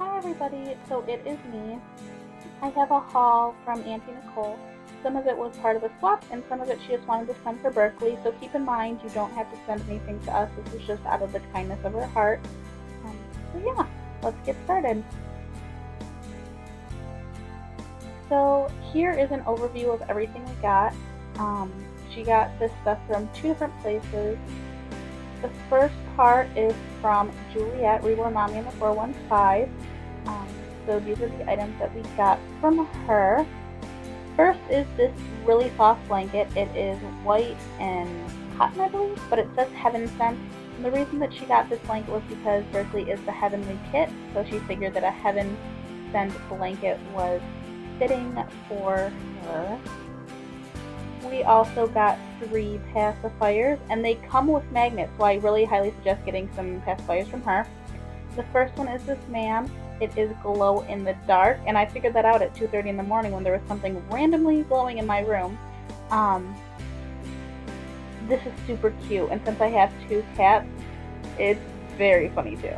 Hi everybody, so it is me. I have a haul from Auntie Nicole. Some of it was part of a swap and some of it she just wanted to send for Berkeley, so keep in mind you don't have to send anything to us. This is just out of the kindness of her heart. So yeah, let's get started. So here is an overview of everything we got. She got this stuff from two different places. The first part is from Juliet, Reborn Mommy in the 415. So these are the items that we got from her. First is this really soft blanket. It is white and cotton, I believe, but it says Heaven Sent. And the reason that she got this blanket was because Berkeley is the Heavenly Kit, so she figured that a Heaven Sent blanket was fitting for her. We also got 3 pacifiers, and they come with magnets, so I really highly suggest getting some pacifiers from her. The first one is this man. It is glow in the dark, and I figured that out at 2:30 in the morning when there was something randomly glowing in my room. This is super cute, and since I have 2 cats, it's very funny too.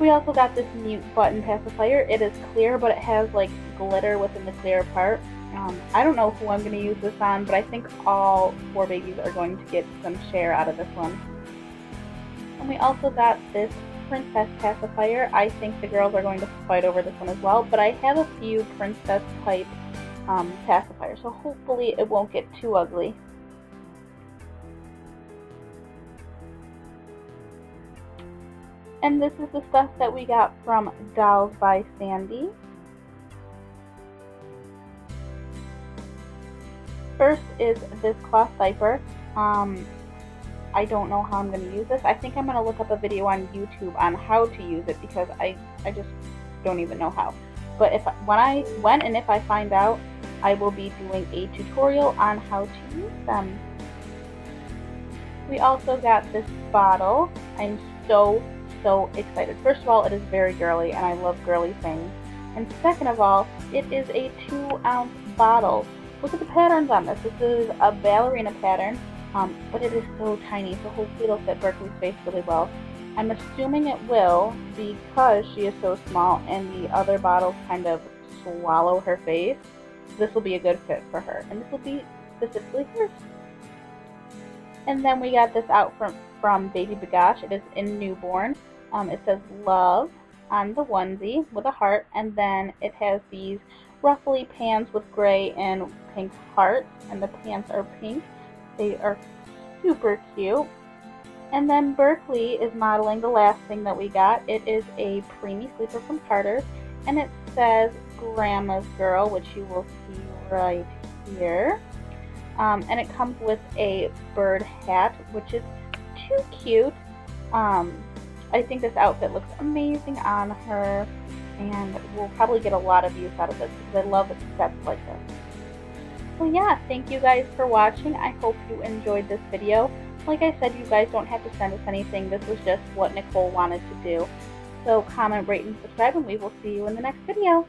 We also got this mute button pacifier. It is clear, but it has like glitter within the clear part. I don't know who I'm going to use this on, but I think all 4 babies are going to get some share out of this one. And we also got this princess pacifier. I think the girls are going to fight over this one as well, but I have a few princess type pacifiers, so hopefully it won't get too ugly. And this is the stuff that we got from Dolls by Sandy. First is this cloth diaper. I don't know how I'm going to use this. I think I'm going to look up a video on YouTube on how to use it because I just don't even know how. But when and if I find out, I will be doing a tutorial on how to use them. We also got this bottle. I'm so excited. First of all, it is very girly and I love girly things. And second of all, it is a 2-ounce bottle. Look at the patterns on this. This is a ballerina pattern, but it is so tiny, so hopefully it'll fit Berkeley's face really well. I'm assuming it will because she is so small and the other bottles kind of swallow her face. This will be a good fit for her, and this will be specifically hers. And then we got this out from Baby Bagosh. It is in newborn. It says love on the onesie with a heart, and then it has these ruffly pants with gray and pink hearts, and the pants are pink. They are super cute. And then Berkeley is modeling the last thing that we got. It is a preemie sleeper from Carter's, and it says Grandma's Girl, which you will see right here. And it comes with a bird hat, which is too cute. I think this outfit looks amazing on her, and we'll probably get a lot of use out of this because I love sets like this. So yeah, thank you guys for watching. I hope you enjoyed this video. Like I said, you guys don't have to send us anything. This was just what Nicole wanted to do. So comment, rate, and subscribe, and we will see you in the next video.